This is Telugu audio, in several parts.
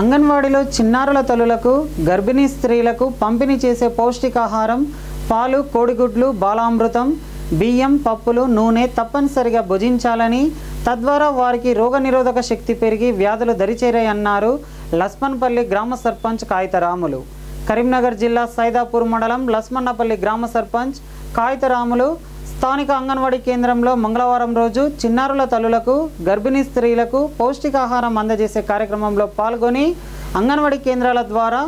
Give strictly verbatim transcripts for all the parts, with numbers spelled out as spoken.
అంగన్వాడీలో చిన్నారుల తల్లులకు గర్భిణీ స్త్రీలకు పంపిణీ చేసే పౌష్టికాహారం పాలు కోడిగుడ్లు బాలామృతం బియ్యం పప్పులు నూనె తప్పనిసరిగా భుజించాలని తద్వారా వారికి రోగనిరోధక శక్తి పెరిగి వ్యాధులు దరిచేరాయి అన్నారు లస్మన్పల్లి గ్రామ సర్పంచ్ కాయితరాములు. కరీంనగర్ జిల్లా సైదాపూర్ మండలం లస్మన్నపల్లి గ్రామ సర్పంచ్ కాయితరాములు స్థానిక అంగన్వాడీ కేంద్రంలో మంగళవారం రోజు చిన్నారుల తల్లులకు గర్భిణీ స్త్రీలకు పౌష్టికాహారం అందజేసే కార్యక్రమంలో పాల్గొని అంగన్వాడీ కేంద్రాల ద్వారా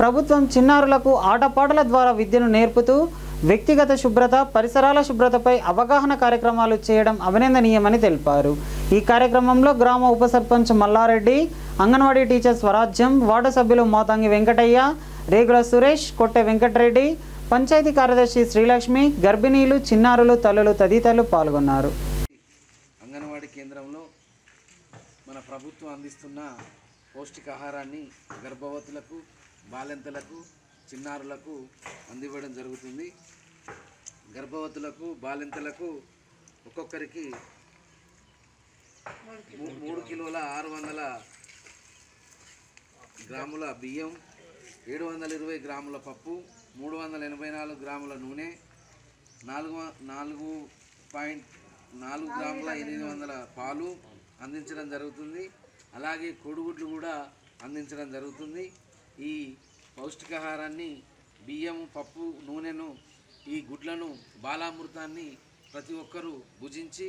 ప్రభుత్వం చిన్నారులకు ఆటపాటల ద్వారా విద్యను నేర్పుతూ వ్యక్తిగత శుభ్రత పరిసరాల శుభ్రతపై అవగాహన కార్యక్రమాలు చేయడం అభినందనీయమని తెలిపారు. ఈ కార్యక్రమంలో గ్రామ ఉప సర్పంచ్ మల్లారెడ్డి, అంగన్వాడీ టీచర్ స్వరాజ్యం, వార్డు సభ్యులు మోతాంగి వెంకటయ్య, రేగుల సురేష్, కొట్టె వెంకటరెడ్డి, పంచాయతీ కార్యదర్శి శ్రీలక్ష్మి, గర్భిణీలు, చిన్నారులు, తల్లులు తదితరులు పాల్గొన్నారు. అంగన్వాడీ కేంద్రంలో మన ప్రభుత్వం అందిస్తున్న పౌష్టికాహారాన్ని గర్భవతులకు, బాలింతలకు, చిన్నారులకు అందివ్వడం జరుగుతుంది. గర్భవతులకు, బాలింతలకు ఒక్కొక్కరికి మూడు కిలోల ఆరు వందల గ్రాముల బియ్యం, ఏడు వందల ఇరవై గ్రాముల పప్పు, మూడు వందల ఎనభై నాలుగు గ్రాముల నూనె, నాలుగు నాలుగు పాయింట్ నాలుగు గ్రాముల ఎనిమిది వందల పాలు అందించడం జరుగుతుంది. అలాగే కోడిగుడ్లు కూడా అందించడం జరుగుతుంది. ఈ పౌష్టికాహారాన్ని, బియ్యము, పప్పు, నూనెను, ఈ గుడ్లను, బాలామృతాన్ని ప్రతి ఒక్కరూ భుజించి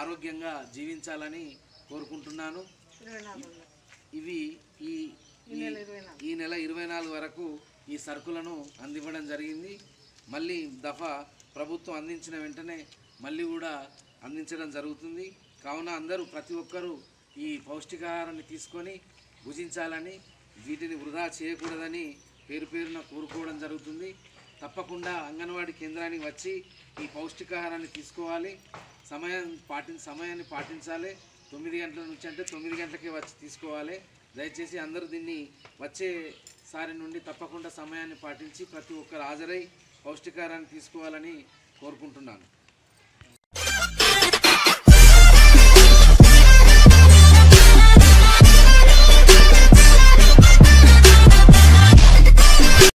ఆరోగ్యంగా జీవించాలని కోరుకుంటున్నాను. ఇవి ఈ ఈ నెల ఇరవై నాలుగు వరకు ఈ సరుకులను అందివ్వడం జరిగింది. మళ్ళీ దఫా ప్రభుత్వం అందించిన వెంటనే మళ్ళీ కూడా అందించడం జరుగుతుంది. కావున అందరూ ప్రతి ఒక్కరూ ఈ పౌష్టికాహారాన్ని తీసుకొని భుజించాలని, వీటిని వృధా చేయకూడదని పేరు పేరున కోరుకోవడం జరుగుతుంది. తప్పకుండా అంగన్వాడీ కేంద్రానికి వచ్చి ఈ పౌష్టికాహారాన్ని తీసుకోవాలి. సమయం పాటి సమయాన్ని పాటించాలి. తొమ్మిది గంటల నుంచి అంటే తొమ్మిది గంటలకే వచ్చి తీసుకోవాలి. దయచేసి అందరూ దీన్ని వచ్చేసారి నుండి తప్పకుండా సమయాన్ని పాటించి ప్రతి ఒక్కరు హాజరై పౌష్టికాహారాన్ని తీసుకోవాలని కోరుకుంటున్నాను.